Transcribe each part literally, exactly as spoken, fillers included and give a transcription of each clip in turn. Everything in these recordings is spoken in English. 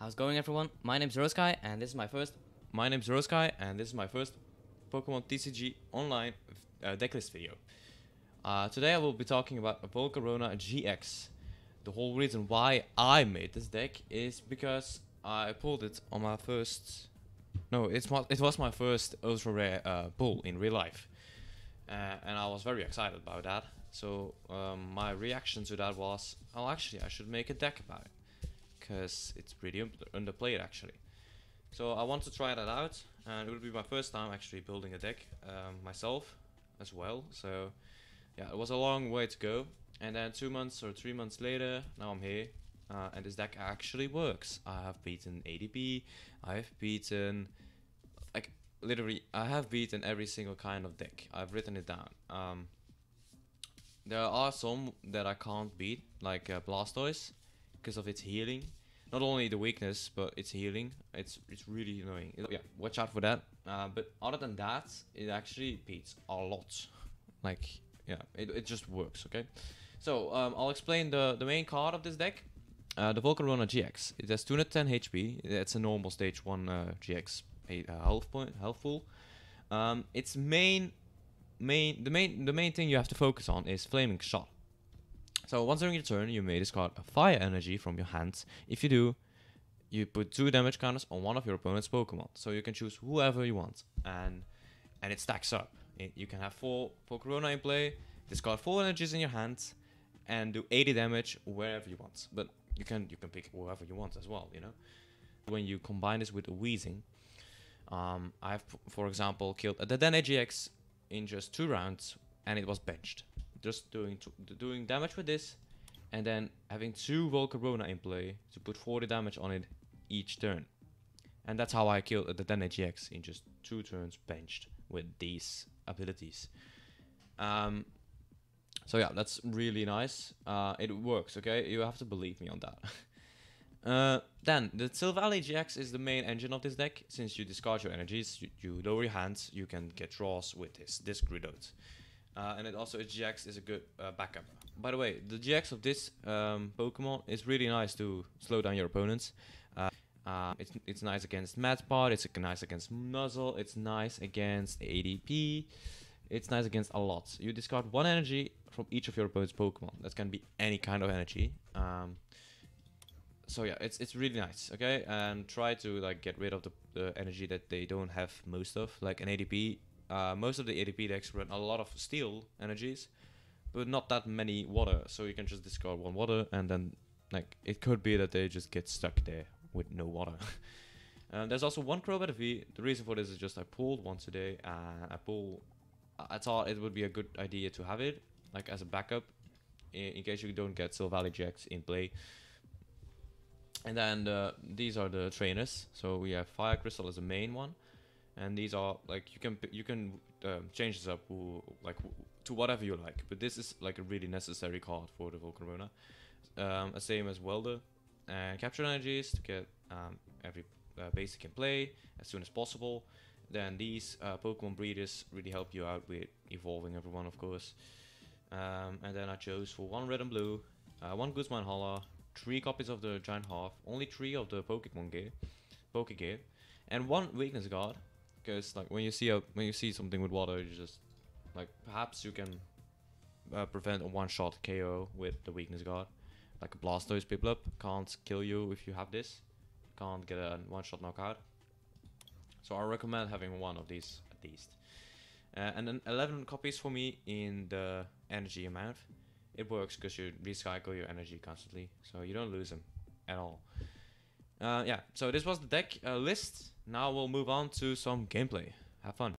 How's it going, everyone? My name's Rosky, and this is my first. My name's Rosky, and this is my first Pokemon T C G Online uh, decklist video. Uh, today I will be talking about Volcarona G X. The whole reason why I made this deck is because I pulled it on my first. No, it's my, it was my first ultra rare uh, pull in real life, uh, and I was very excited about that. So um, my reaction to that was, oh, actually, I should make a deck about it. Because it's pretty underplayed actually. So I want to try that out, and it will be my first time actually building a deck um, myself as well. So yeah, it was a long way to go, and then two months or three months later, now I'm here, uh, and this deck actually works. I have beaten A D P, I have beaten, like literally, I have beaten every single kind of deck. I've written it down. Um, there are some that I can't beat, like uh, Blastoise, because of its healing. Not only the weakness, but its healing. It's it's really annoying. It, yeah, watch out for that. Uh, but other than that, it actually beats a lot. Like, yeah, it, it just works, okay? So, um, I'll explain the, the main card of this deck. Uh, the Volcarona G X. It has two hundred ten H P. It's a normal stage one uh, G X eight, uh, health point, healthful. Um, its main, main, the main, the main thing you have to focus on is Flaming Shot. So once during your turn, you may discard a Fire Energy from your hand. If you do, you put two damage counters on one of your opponent's Pokemon. So you can choose whoever you want, and and it stacks up. It, you can have four Pokerona in play, discard four energies in your hand, and do eighty damage wherever you want. But you can you can pick whoever you want as well, you know. When you combine this with a Weezing, um, I've for example killed a Dedenne G X in just two rounds, and it was benched. Just doing doing damage with this, and then having two Volcarona in play to put forty damage on it each turn, and that's how I killed the Dedenne G X in just two turns, benched with these abilities. Um, so yeah, that's really nice. Uh, it works, okay? You have to believe me on that. uh, then the Silvally G X is the main engine of this deck. Since you discard your energies, you, you lower your hands. You can get draws with this disc reload. Uh, and it also its G X is a good uh, backup. By the way, the G X of this um, Pokemon is really nice to slow down your opponents. Uh, uh, it's it's nice against Madpod. It's nice against Nuzzle. It's nice against A D P. It's nice against a lot. You discard one energy from each of your opponent's Pokemon. That can be any kind of energy. Um, so yeah, it's it's really nice. Okay, and try to like get rid of the, the energy that they don't have most of, like an A D P. Uh, most of the A D P decks run a lot of steel energies, but not that many water, so you can just discard one water, and then like it could be that they just get stuck there with no water. um, there's also one Crobat V. The reason for this is just I pulled one today, and I pull. I thought it would be a good idea to have it like as a backup in, in case you don't get Silvally G X in play. And then uh, these are the trainers. So we have Fire Crystal as the main one. And these are like you can you can um, change this up like to whatever you like, but this is like a really necessary card for the Volcarona. Um, same as Welder and Capture Energies to get um, every uh, basic in play as soon as possible. Then these uh, Pokemon Breeders really help you out with evolving everyone, of course. Um, and then I chose for one red and blue, uh, one Guzman Hala, three copies of the Giant Half, only three of the Pokemon Gear, Pokegear, and one Weakness Guard. Because like when you see a when you see something with water, you just like perhaps you can uh, prevent a one-shot K O with the Weakness Guard, like a Blastoise Piplup can't kill you if you have this, can't get a one-shot knockout. So I recommend having one of these at least. Uh, and then eleven copies for me in the energy amount. It works because you recycle your energy constantly, so you don't lose them at all. Uh, yeah, so this was the deck uh, list. Now we'll move on to some gameplay. Have fun.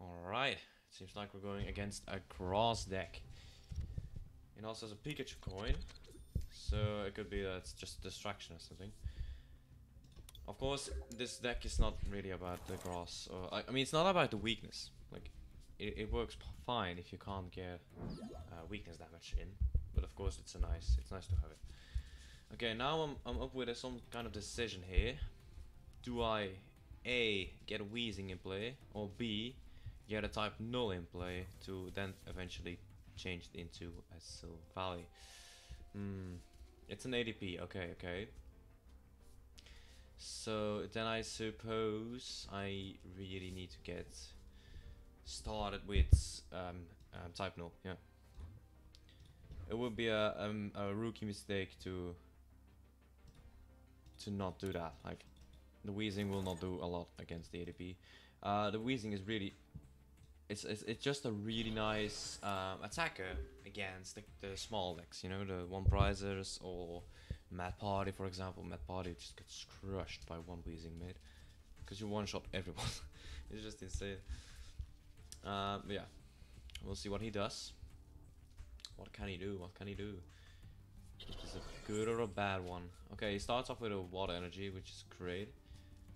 Alright, seems like we're going against a grass deck. It also has a Pikachu coin, so it could be that it's just a distraction or something. Of course, this deck is not really about the grass. Or, I, I mean, it's not about the weakness. Like, it, it works fine if you can't get uh, weakness damage in, but of course, it's a nice. It's nice to have it. Okay, now I'm, I'm up with uh, some kind of decision here. Do I A, get a Weezing in play, or B, get a Type Null in play to then eventually change it into a Silvally? Hmm, it's an A D P, okay, okay. So then I suppose I really need to get started with um, um, Type Null. Yeah, it would be a, um, a rookie mistake to to not do that. Like, the Weezing will not do a lot against the A D P. Uh, the Weezing is really it's it's, it's just a really nice um, attacker against the, the small decks. You know, the one prizers or Mad Party, for example. Mad Party just gets crushed by one Weezing mid, because you one shot everyone. It's just insane. Uh, but yeah, we'll see what he does. What can he do? What can he do? This is a good or a bad one. Okay, he starts off with a water energy, which is great.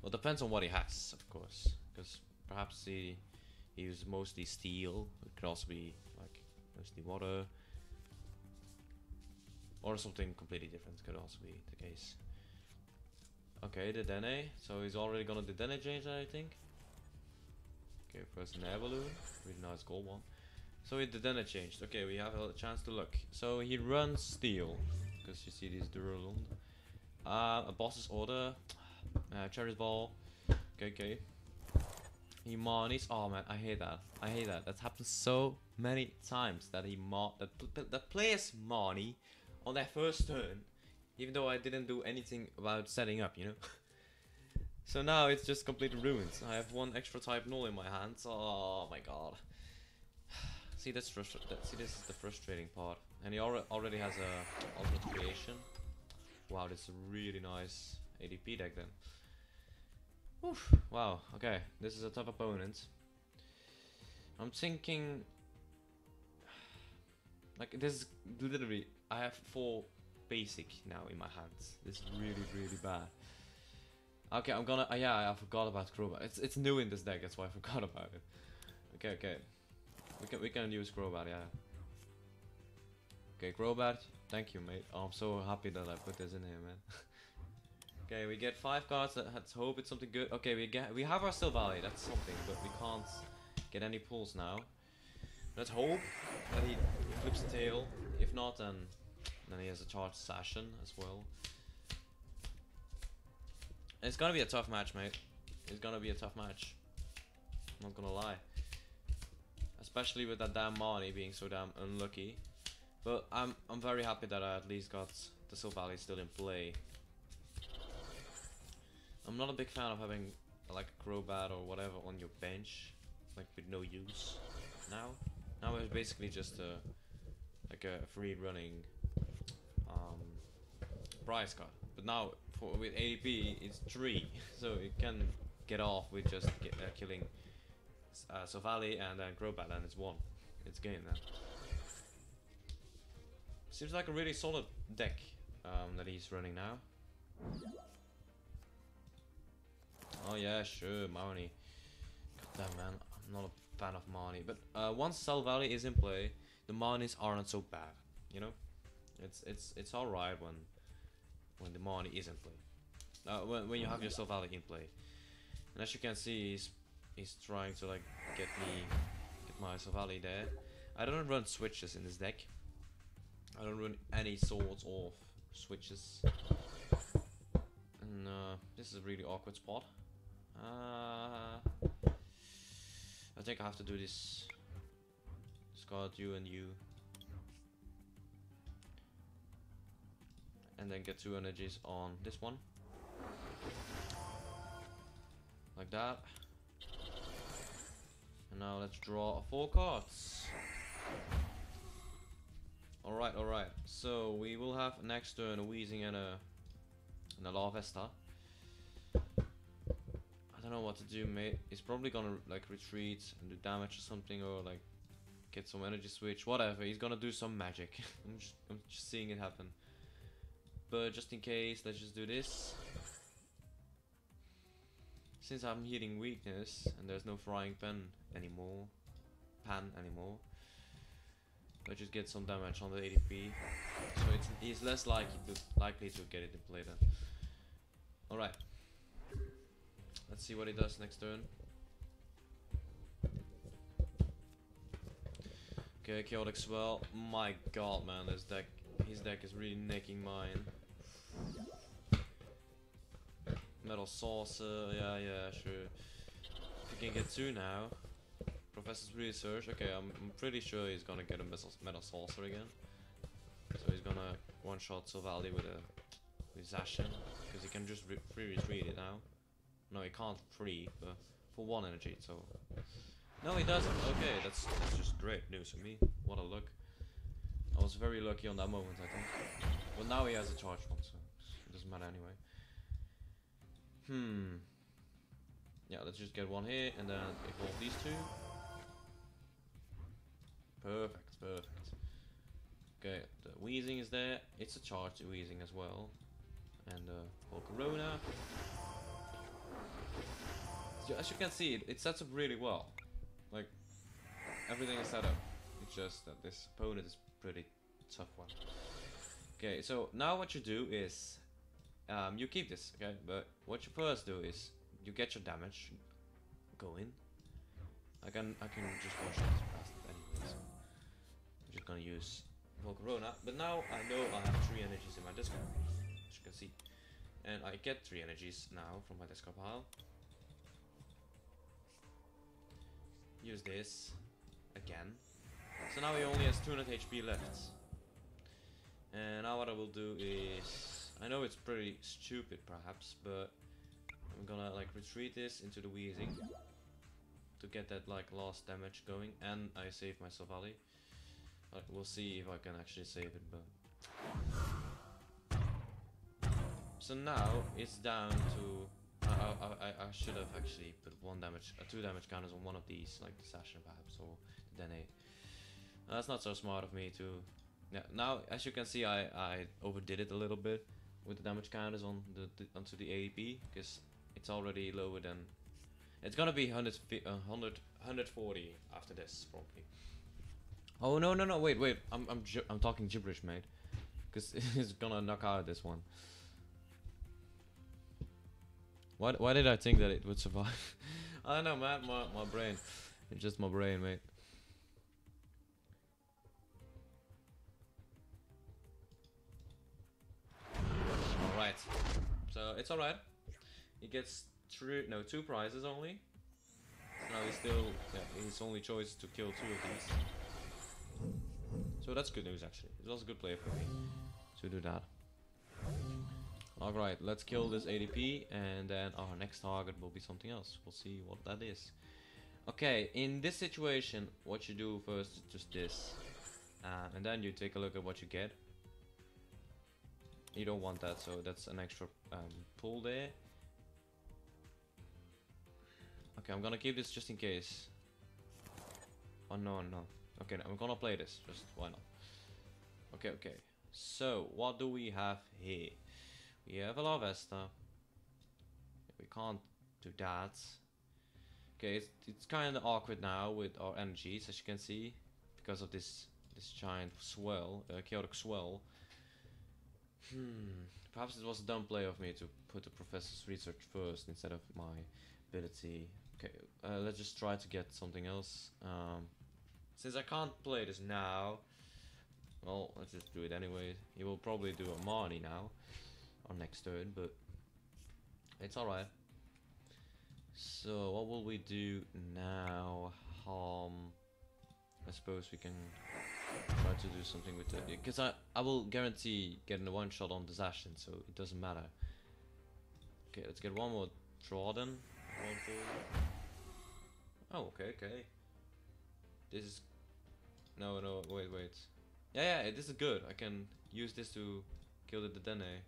Well, depends on what he has, of course, because perhaps he he uses mostly steel. It could also be like mostly water. Or something completely different could also be the case. Okay, the Dedenne. So he's already gonna Dedenne change that, I think. Okay, first an Air Balloon. Really nice gold one. So he Dedenne changed. Okay, we have a chance to look. So he runs Steel, because you see these Duralund. Uh, a boss's order. Uh, Cherry's Ball. Okay, okay. He Marnie's. Oh man, I hate that. I hate that. That's happened so many times that he mar that, that, that players Marnie on their first turn, even though I didn't do anything about setting up, you know. So now it's just completely ruined. I have one extra Type Null in my hands. Oh my god. See, that's that, see, this is the frustrating part. And he al already has a ultimate creation. Wow, this is a really nice A D P deck then. Oof. Wow. Okay, this is a tough opponent. I'm thinking, like, this is literally, I have four basic now in my hands. This is really, really bad. Okay, I'm gonna, uh, yeah, I forgot about Crowbar. It's it's new in this deck, that's why I forgot about it. Okay, okay. We can, we can use Crowbar, yeah. Okay, Crowbar, thank you, mate. Oh, I'm so happy that I put this in here, man. Okay, we get five cards, let's hope it's something good. Okay, we get we have our Silvally, that's something, but we can't get any pulls now. Let's hope that he flips the tail. If not, then then he has a charged Zacian as well. It's gonna be a tough match, mate. It's gonna be a tough match. I'm not gonna lie. Especially with that damn Marnie being so damn unlucky. But I'm I'm very happy that I at least got the Silvally still in play. I'm not a big fan of having like a Crobat or whatever on your bench, like with no use. Now, now it's basically just a like a free running um, prize card. But now for, with A D P it's three, so you can get off with just get, uh, killing uh, Silvally and then uh, Crobat, and it's one. It's game then. Seems like a really solid deck um, that he's running now. Oh yeah, sure, Marnie. God damn, man, I'm not a fan of Marnie. But uh, once Silvally is in play, the Marnies aren't so bad. You know, it's it's it's all right when when the Marnie is in play. Uh, when when you have your Silvally in play, and as you can see, he's he's trying to like get me get my Silvally there. I don't run switches in this deck. I don't run any sorts of switches. And uh, this is a really awkward spot. Uh, I think I have to do this. Discard you and you. And then get two energies on this one. Like that. And now let's draw four cards. Alright, alright. So we will have next turn a Weezing and a, and a Larvesta. I don't know what to do, mate. He's probably gonna like retreat and do damage or something, or like get some energy switch, whatever. He's gonna do some magic. I'm just, I'm just seeing it happen. But just in case, let's just do this. Since I'm healing weakness and there's no frying pan anymore, pan anymore. Let's just get some damage on the A D P, so it's he's less likely to likely to get it in play then. All right. Let's see what he does next turn. Okay, Chaotic Swell. My god, man, this deck, his deck is really nicking mine. Metal Saucer, yeah, yeah, sure. If he can get two now. Professor's Research, okay, I'm, I'm pretty sure he's gonna get a Metal Saucer again. So he's gonna one-shot Silvally with a with Zacian, because he can just re free retreat it now. No, he can't free, but for one energy, so... No, he doesn't! Okay, that's, that's just great news for me. What a look. I was very lucky on that moment, I think. Well, now he has a charge one, so it doesn't matter anyway. Hmm. Yeah, let's just get one here, and then evolve these two. Perfect, perfect. Okay, the Weezing is there. It's a charged Weezing as well. And uh, Volcarona. So as you can see, it, it sets up really well. Like, everything is set up. It's just that this opponent is pretty tough one. Okay, so now what you do is... Um, you keep this, okay? But what you first do is... You get your damage going. I can I can just one shot past it anyway, so... I'm just gonna use... Volcarona, but now I know I have three energies in my discard, as you can see, and I get three energies now from my discard pile. Use this again, so now he only has two hundred H P left. And now what I will do is, I know it's pretty stupid perhaps, but I'm gonna like retreat this into the Weezing to get that like last damage going, and I save my Silvally. Right, we'll see if I can actually save it, but... So now it's down to... I, I, I, I should have actually put one damage, uh, two damage counters on one of these, like the Zacian perhaps, or the D N A. Uh, that's not so smart of me to... Yeah, now, as you can see, I, I overdid it a little bit with the damage counters on the, the onto the A D P, because it's already lower than... It's gonna be one hundred, one hundred, one forty after this, probably. Oh no no no wait wait I'm I'm gi I'm talking gibberish, mate, because it's gonna knock out this one. Why why did I think that it would survive? I don't know, man. My my brain, it's just my brain, mate. All right, so it's all right. He gets three no two prizes only. Now he's still yeah, his only choice is to kill two of these. So that's good news actually. It was a good play for me to do that. Alright, let's kill this A D P and then our next target will be something else. We'll see what that is. Okay, in this situation what you do first is just this. Uh, and then you take a look at what you get. You don't want that, so that's an extra um, pull there. Okay, I'm gonna keep this just in case. Oh no, no. Okay, I'm gonna play this, just why not. Okay, okay. So, what do we have here? We have a Larvesta. We can't do that. Okay, it's, it's kind of awkward now with our energies, as you can see. Because of this this giant swell, uh, chaotic swell. Hmm, perhaps it was a dumb play of me to put the Professor's Research first instead of my ability. Okay, uh, let's just try to get something else. Um... Since I can't play this now, well, let's just do it anyway. He will probably do a Marnie now, on next turn, but it's alright. So, what will we do now? Um, I suppose we can try to do something with it, because I, I will guarantee getting a one-shot on the Zacian, so it doesn't matter. Okay, let's get one more draw then. One, two. Oh, okay, okay. This is... No, no, wait, wait. Yeah, yeah, this is good. I can use this to kill the Dedenne.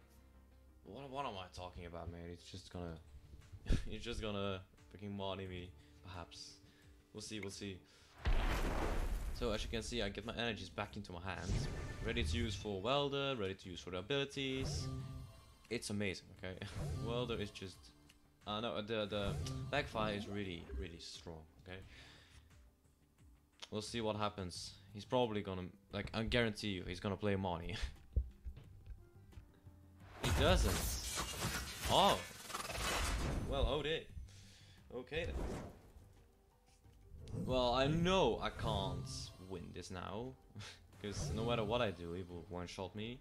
What, what am I talking about, man? It's just gonna... it's just gonna freaking Marnie me, perhaps. We'll see, we'll see. So, as you can see, I get my energies back into my hands. Ready to use for Welder, ready to use for the abilities. It's amazing, okay? Welder is just... Uh, no, the, the backfire is really, really strong, okay? We'll see what happens. He's probably gonna, like, I guarantee you, he's gonna play Marnie. He doesn't. Oh. Well, oh dear. Okay then. Well, I know I can't win this now, because no matter what I do, he will one-shot me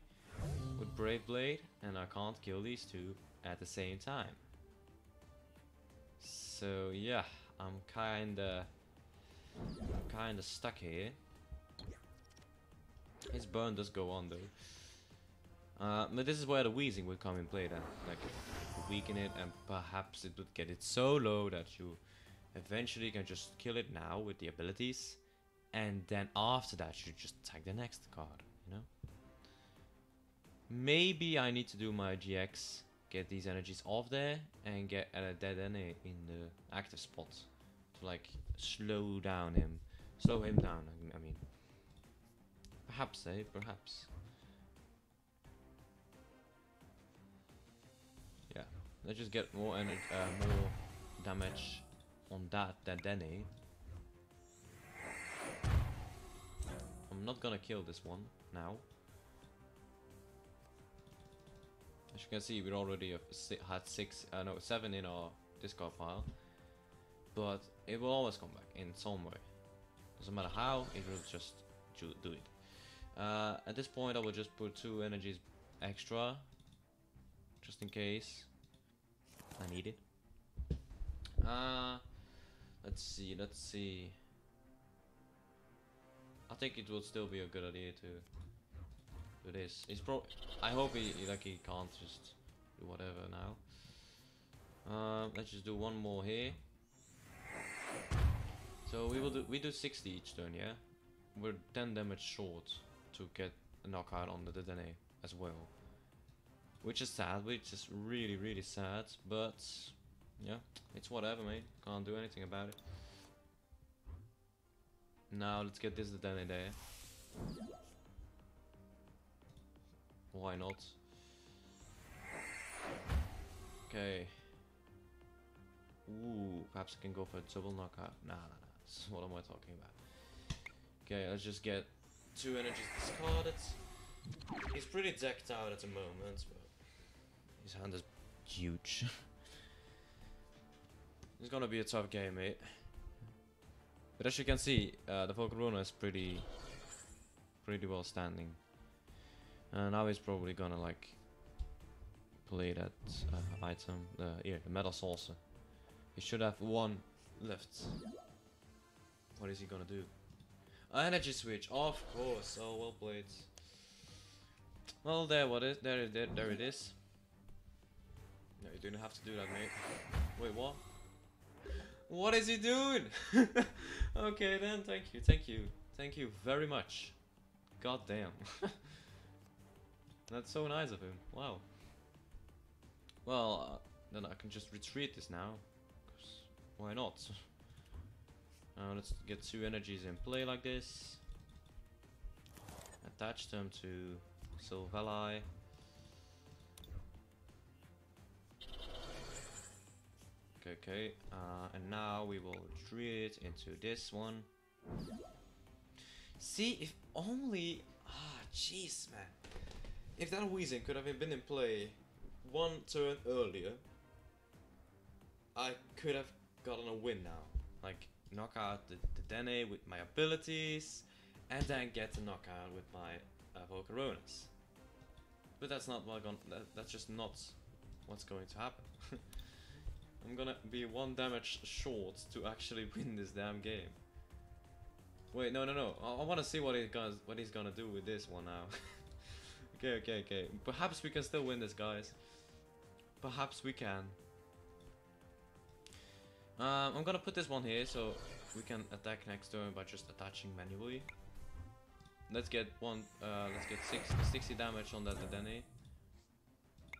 with Brave Blade, and I can't kill these two at the same time. So yeah, I'm kinda I'm kinda stuck here. His burn does go on though. Uh, but this is where the Weezing will come in play then. Like, weaken it and perhaps it would get it so low that you eventually can just kill it now with the abilities. And then after that you just attack the next card, you know? Maybe I need to do my G X, get these energies off there and get a Dedenne in the active spot. To like, slow down him. Slow him down, I mean. Perhaps, eh? Perhaps. Yeah, let's just get more energy, uh, more damage on that Dedenne. I'm not gonna kill this one now. As you can see, we already have had six, uh, no, seven in our discard pile. But it will always come back in some way. Doesn't matter how, it will just do it. Uh, at this point, I will just put two energies extra, just in case I need it. Uh, let's see, let's see. I think it will still be a good idea to do this. It's pro. I hope he like he can't just do whatever now. Uh, let's just do one more here. So we will do we do sixty each turn, yeah. We're ten damage short to get a knockout on the Dedenne as well, which is sad. Which is really really sad. But yeah, it's whatever, mate. Can't do anything about it. Now let's get this Dedenne there. Why not? Okay. Ooh, perhaps I can go for a double knockout. Nah, nah, nah. What am I talking about? Okay, let's just get two energies discarded. He's pretty decked out at the moment, but his hand is huge. It's gonna be a tough game, mate. But as you can see, uh, the Volcarona is pretty, pretty well standing. And now he's probably gonna like play that uh, item, the here, the Metal Saucer. He should have one left. What is he gonna do? Energy Switch, of course. Oh, well played. Well, there, what is there? There, there it is. No, you didn't have to do that, mate. Wait, what? What is he doing? Okay, then. Thank you, thank you, thank you very much. God damn. That's so nice of him. Wow. Well, uh, then I can just retreat this now. Cause why not? Uh, let's get two energies in play like this. Attach them to Silvally. Okay, okay. Uh, and now we will retreat into this one. See, if only... Ah, jeez, man. If that Weezing could have been in play one turn earlier, I could have gotten a win now. Like... knock out the, the Dedenne with my abilities, and then get the knockout with my uh, Volcaronas. But that's not what gonna, that, that's just not what's going to happen. I'm gonna be one damage short to actually win this damn game. Wait, no, no, no. I, I want to see what he gonna, what he's gonna do with this one now. okay, okay, okay. Perhaps we can still win this, guys. Perhaps we can. Um, I'm gonna put this one here so we can attack next turn by just attaching manually. Let's get one. Uh, let's get six, sixty damage on that Dedenne.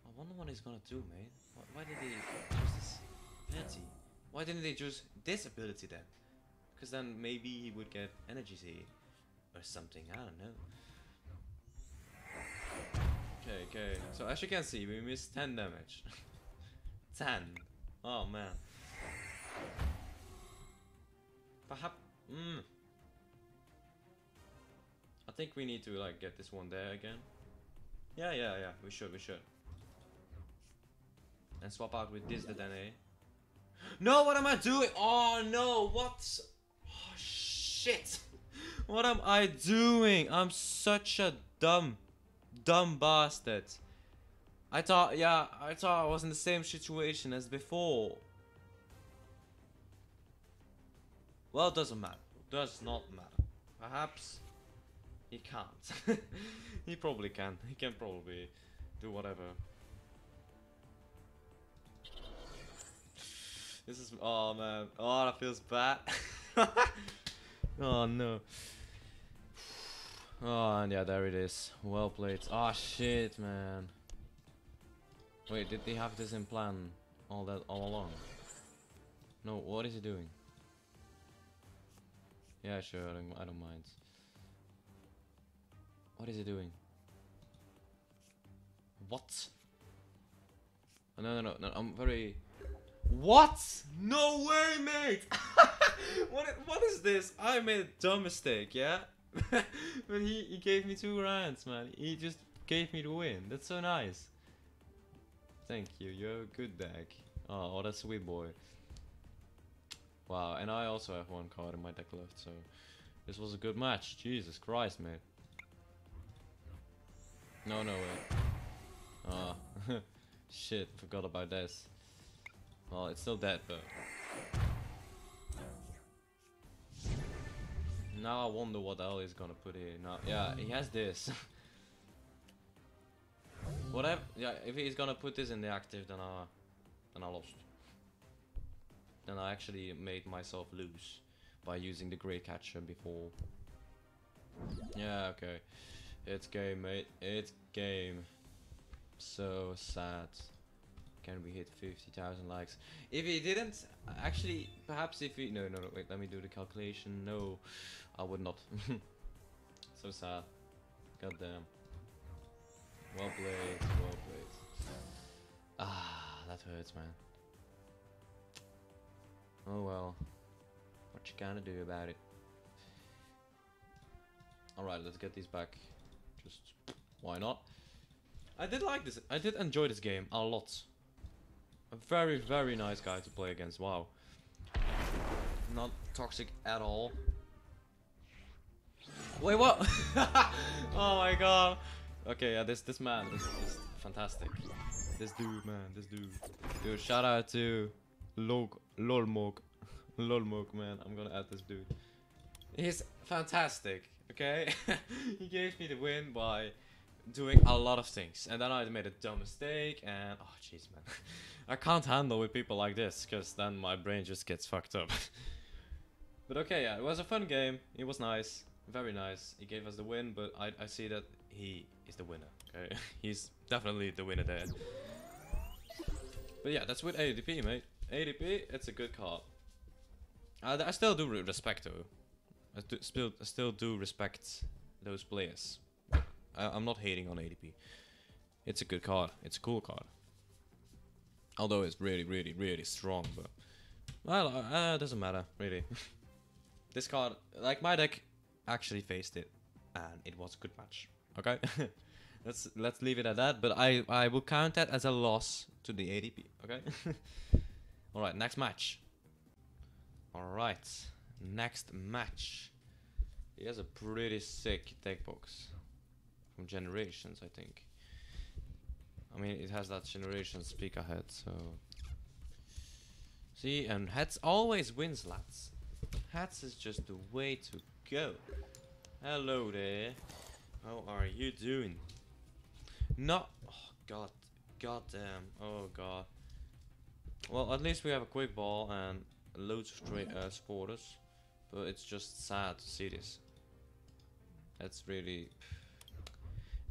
I wonder what he's gonna do, mate. Why, why did he choose this ability? Why didn't they choose this ability then? Because then maybe he would get energies here or something. I don't know. Okay, okay. So as you can see, we missed ten damage. ten. Oh man. Perhaps, mm. I think we need to like get this one there again. Yeah, yeah, yeah. We should, we should. And swap out with this Dedenne. No, what am I doing? Oh no, what? Oh shit! What am I doing? I'm such a dumb, dumb bastard. I thought, yeah, I thought I was in the same situation as before. Well, it doesn't matter. It does not matter. Perhaps he can't. He probably can. He can probably do whatever. This is... Oh, man. Oh, that feels bad. Oh, no. Oh, and yeah, there it is. Well played. Oh, shit, man. Wait, did they have this in plan all that all along? No, what is he doing? Yeah, sure, I don't, I don't mind. What is he doing? What? Oh, no, no, no, no, I'm very... What? No way, mate! What, what is this? I made a dumb mistake, yeah? But he, he gave me two rounds, man. He just gave me the win. That's so nice. Thank you, you're a good deck. Oh, oh, that's sweet boy. Wow, and I also have one card in my deck left, so... This was a good match. Jesus Christ, mate. No, no, wait. Oh, shit, forgot about this. Well, it's still dead, though. Now I wonder what the hell he's gonna put here. Now, yeah, he has this. Whatever. Yeah, if he's gonna put this in the active, then I, then I lost. Then I actually made myself lose by using the Great Catcher before. Yeah, okay. It's game, mate. It's game. So sad. Can we hit fifty thousand likes? If he didn't, actually, perhaps if he... No, no, no, wait, let me do the calculation. No, I would not. So sad. God damn. Well played, well played. Ah, that hurts, man. Oh well. What you gonna do about it? Alright, let's get these back. Just, why not? I did like this. I did enjoy this game a lot. A very, very nice guy to play against. Wow. Not toxic at all. Wait, what? Oh my god. Okay, yeah, this this man is just fantastic. This dude, man, this dude. Dude, shout out to Log Lolmog. Lolmog, man. I'm gonna add this dude. He's fantastic, okay? He gave me the win by doing a lot of things, and then I made a dumb mistake, and oh jeez, man. I can't handle with people like this, because then my brain just gets fucked up. But okay, yeah, it was a fun game. It was nice, very nice. He gave us the win, but I, I see that he is the winner, okay? He's definitely the winner there. But yeah, that's with A D P, mate. A D P, it's a good card. I, I still do respect, though. I, do, still, I still do respect those players. I, I'm not hating on A D P. It's a good card. It's a cool card. Although it's really, really, really strong, but... Well, uh, it doesn't matter, really. This card... Like, my deck actually faced it, and it was a good match. Okay? let's let's leave it at that, but I, I will count that as a loss to the A D P, okay? Alright, next match. Alright, next match. He has a pretty sick deck box. From Generations, I think. I mean, it has that Generation speaker head, so... See, and heads always wins, lads. Heads is just the way to go. Hello there. How are you doing? No... Oh, god. God damn. Oh, god. Well, at least we have a quick ball and loads of tra uh, supporters. But it's just sad to see this. That's really...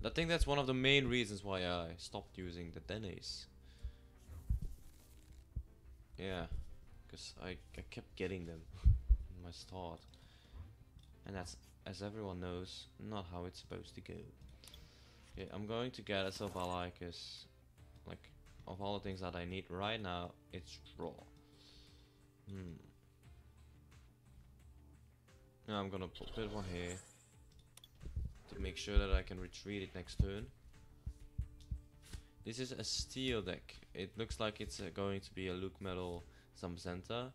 I think that's one of the main reasons why I stopped using the D N As. Yeah, because I, I kept getting them in my start. And that's, as everyone knows, not how it's supposed to go. Okay, I'm going to get a Silvally because, like, of all the things that I need right now, it's raw. Hmm. Now I'm gonna put one here. To make sure that I can retreat it next turn. This is a steel deck. It looks like it's uh, going to be a Luke Metal Zamzenta.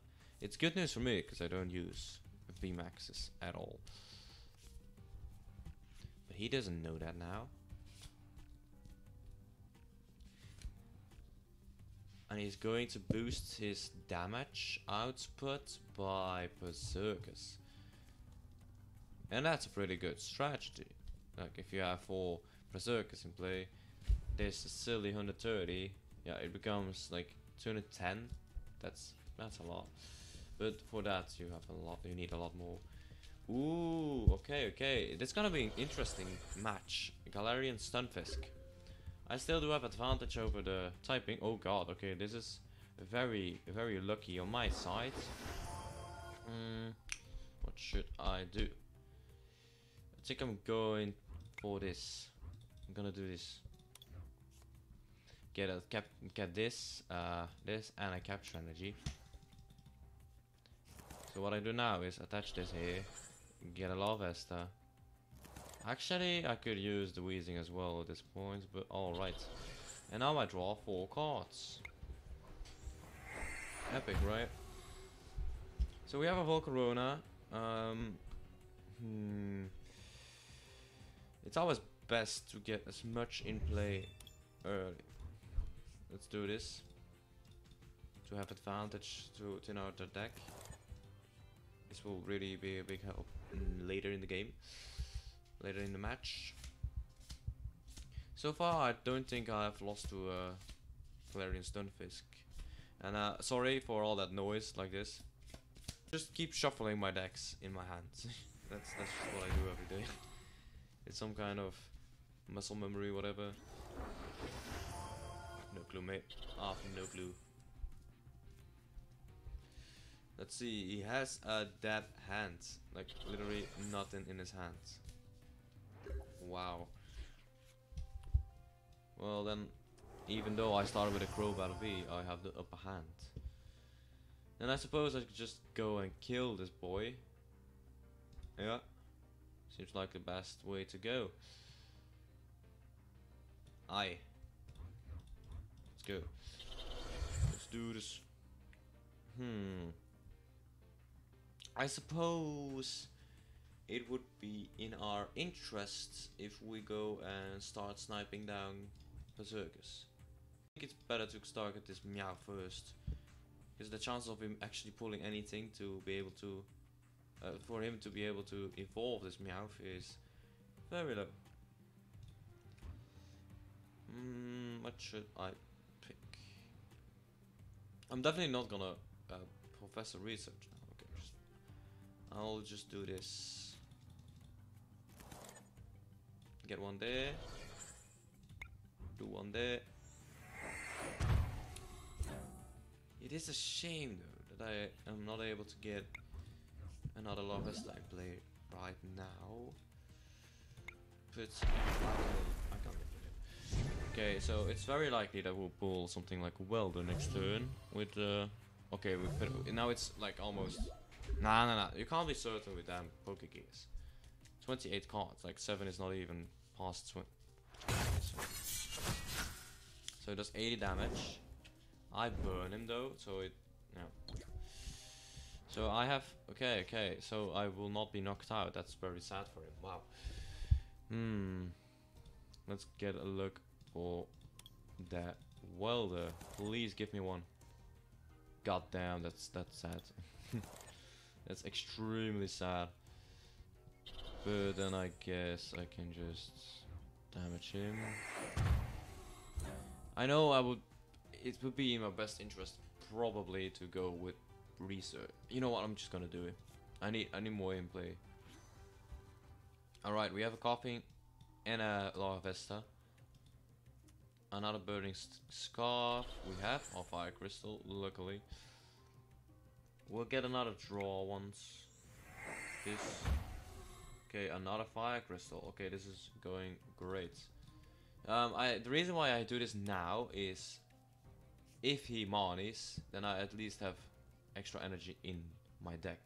It's good news for me because I don't use V maxes at all. But he doesn't know that now. And he's going to boost his damage output by Berserkers. And that's a pretty good strategy. Like, if you have four Berserkers in play, there's a silly one hundred thirty. Yeah, it becomes like two hundred ten. That's that's a lot. But for that, you have a lot. You need a lot more. Ooh, okay, okay. This is gonna be an interesting match. Galarian Stunfisk. I still do have advantage over the typing. Oh god, okay, this is very, very lucky on my side. Mm, what should I do? I think I'm going for this. I'm gonna do this. Get a cap, get this, uh, this, and a capture energy. So what I do now is attach this here, get a Larvesta. Actually, I could use the Weezing as well at this point, but alright. And now I draw four cards. Epic, right? So we have a Volcarona. Um, hmm. It's always best to get as much in play early. Let's do this. To have advantage to thin out the deck. This will really be a big help later in the game. Later in the match. So far, I don't think I have lost to uh, Galarian Stunfisk. And uh, sorry for all that noise like this. Just keep shuffling my decks in my hands. that's that's just what I do every day. It's some kind of muscle memory, whatever. No clue, mate. Ah, no clue. Let's see. He has a dead hand. Like literally nothing in his hands. Wow. Well then, even though I started with a Crowbar V, I have the upper hand. And I suppose I could just go and kill this boy. Yeah. Seems like the best way to go. Aye. Let's go. Let's do this. Hmm. I suppose it would be in our interest if we go and start sniping down Berserkers. I think it's better to target this Meow first, because the chance of him actually pulling anything to be able to, uh, for him to be able to evolve this Meow is very low. Hmm, what should I pick? I'm definitely not gonna uh, Professor Research now. Okay, just, I'll just do this. Get one there. Do one there. It is a shame though that I am not able to get another Larvesta in play right now. But I can't get it. Okay, so it's very likely that we'll pull something like Welder next turn. With uh, okay, with now it's like almost. Nah, nah, nah. You can't be certain with damn Pokegears. twenty-eight cards. Like seven is not even past twenty. So it does eighty damage. I burn him though, so it yeah. So I have okay, okay. So I will not be knocked out. That's very sad for him. Wow. Hmm. Let's get a look for that Welder. Please give me one. God damn, that's that's sad. That's extremely sad. But then I guess I can just damage him. I know I would. It would be in my best interest probably to go with Research. You know what? I'm just gonna do it. I need. I need more in play. All right, we have a Coughing and a Larvesta. Another Burning Scarf. We have our Fire Crystal. Luckily, we'll get another draw once. This. Okay, another Fire Crystal. Okay, this is going great. Um, I the reason why I do this now is if he Marnies, then I at least have extra energy in my deck.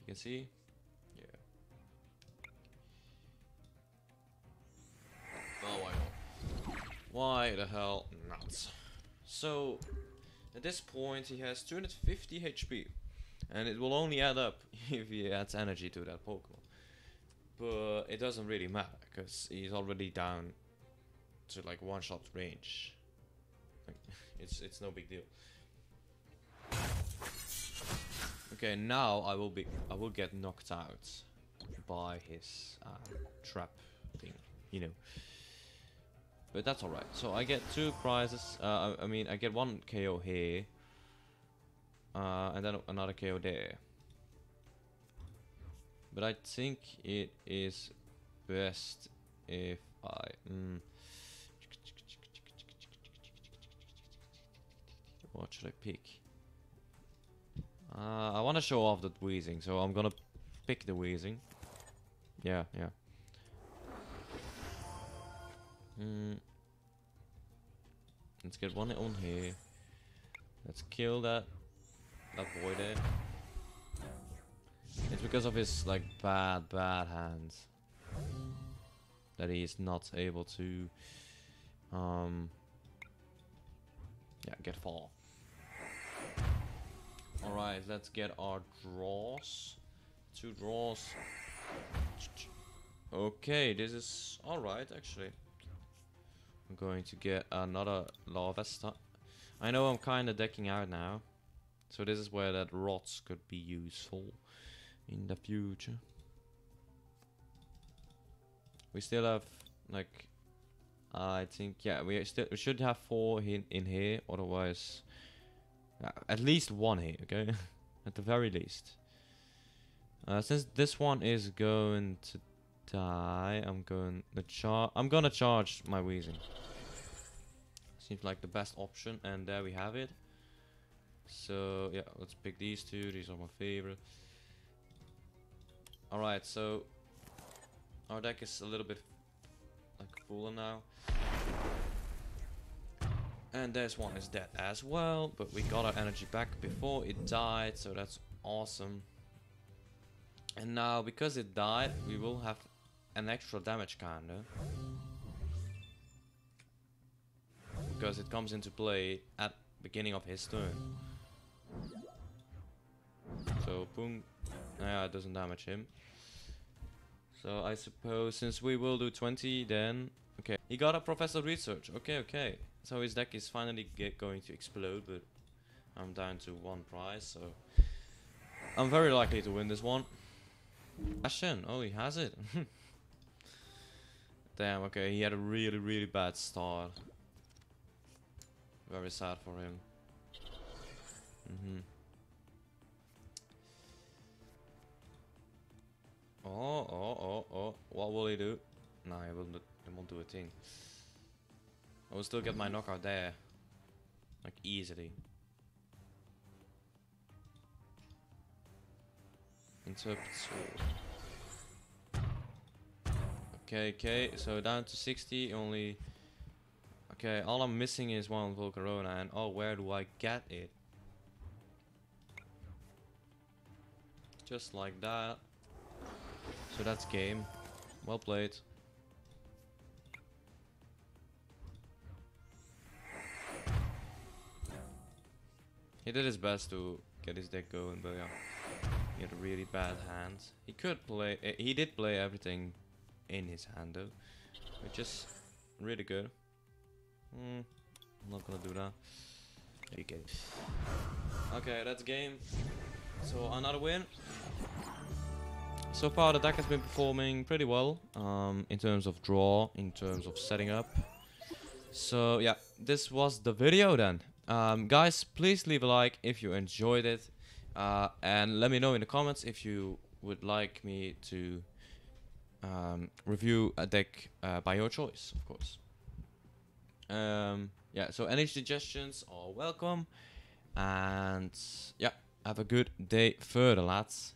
You can see? Yeah. Oh, why not? Why the hell not? So, at this point he has two hundred fifty H P. And it will only add up if he adds energy to that Pokemon. But it doesn't really matter, because he's already down to like one shot range. Like, It's it's no big deal. Okay, now I will be I will get knocked out by his uh, trap thing, you know. But that's all right. So I get two prizes. Uh, I, I mean, I get one K O here, uh, and then another K O there. But I think it is best if I. Mm, what should I pick? Uh, I want to show off that Weezing, so I'm gonna pick the Weezing. Yeah, yeah. Mm. Let's get one on here. Let's kill that that boy there. It's because of his like bad, bad hands that he is not able to, um, yeah, get far. All right, let's get our draws. Two draws. Okay, this is all right actually. I'm going to get another Larvesta. I know I'm kind of decking out now, so this is where that rods could be useful in the future. We still have like, uh, I think yeah, we still we should have four in in here. Otherwise, uh, at least one here. Okay, at the very least. Uh, since this one is going to die, I'm going to char. I'm gonna charge my Weezing. Seems like the best option, and there we have it. So yeah, let's pick these two. These are my favorite. All right, so our deck is a little bit like fuller now, and this one is dead as well. But we got our energy back before it died, so that's awesome. And now, because it died, we will have an extra damage kinda, because it comes into play at the beginning of his turn. So, boom. Yeah, it doesn't damage him. So, I suppose since we will do twenty, then... Okay, he got a Professor's Research. Okay, okay. So, his deck is finally get going to explode, but I'm down to one prize, so... I'm very likely to win this one. Zacian, oh, he has it. Damn, okay, he had a really, really bad start. Very sad for him. Mm-hmm. Oh, oh, oh, oh. What will he do? Nah, he won't, he won't do a thing. I will still get my knockout there. Like, easily. Interpret sword. Okay, okay, so down to sixty only. Okay, all I'm missing is one Volcarona, and oh, where do I get it? Just like that. So that's game. Well played. He did his best to get his deck going, but yeah. He had a really bad hand. He could play. Uh, he did play everything in his hand though, which is really good. Mm, I'm not gonna do that. There you go. Okay, that's game. So another win. So far the deck has been performing pretty well, um, in terms of draw, in terms of setting up. So yeah, this was the video then. Um, guys, please leave a like if you enjoyed it. Uh, and let me know in the comments if you would like me to um, review a deck uh, by your choice, of course. Um, yeah, so any suggestions are welcome. And yeah, have a good day further, lads.